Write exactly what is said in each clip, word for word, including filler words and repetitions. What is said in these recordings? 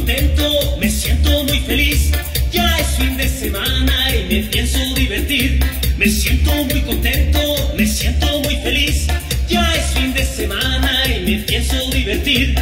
contento, me siento muy feliz. Ya es fin de semana y me pienso divertir. Me siento muy contento, me siento muy feliz. Ya es fin de semana y me pienso divertir.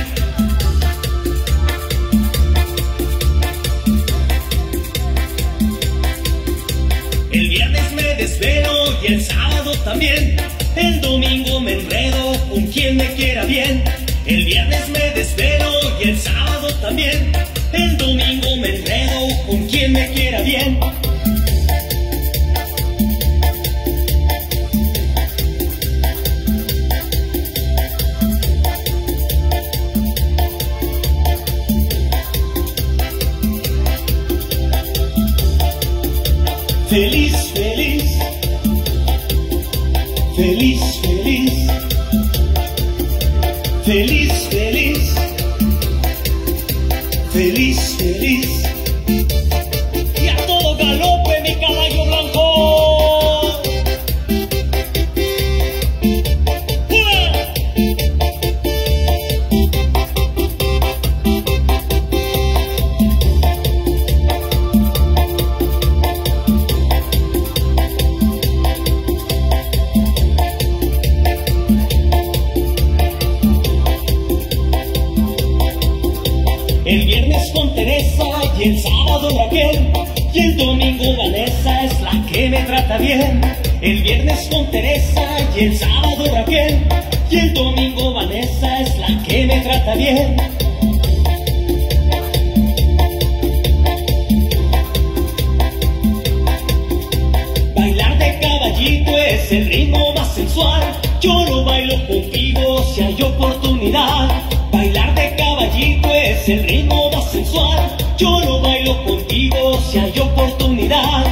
El viernes me desvelo y el sábado también. El domingo me enredo con quien me quiera bien. El viernes me desvelo y el sábado también. El domingo me enredo con quien me quiera bien. Feliz, feliz, feliz, feliz, feliz, feliz, feliz, feliz, y a todo galope mi caballo blanco. El viernes con Teresa y el sábado Raquel, y el domingo Vanessa es la que me trata bien. El viernes con Teresa y el sábado Raquel, y el domingo Vanessa es la que me trata bien. Bailar de caballito es el ritmo más sensual, yo lo bailo contigo si hay oportunidad. Bailar de caballito es el ritmo más sensual, yo lo bailo contigo si hay oportunidad.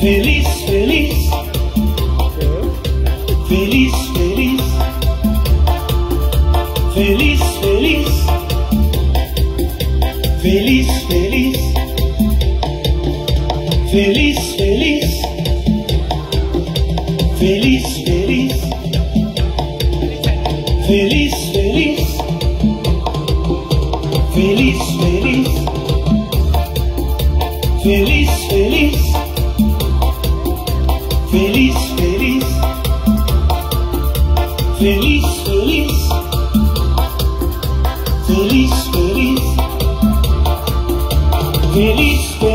Feliz, feliz, feliz, feliz, feliz, feliz, feliz, feliz, feliz, feliz, feliz, feliz, feliz, feliz, feliz, feliz, feliz, feliz, feliz, feliz, feliz, feliz, feliz, feliz, feliz, feliz.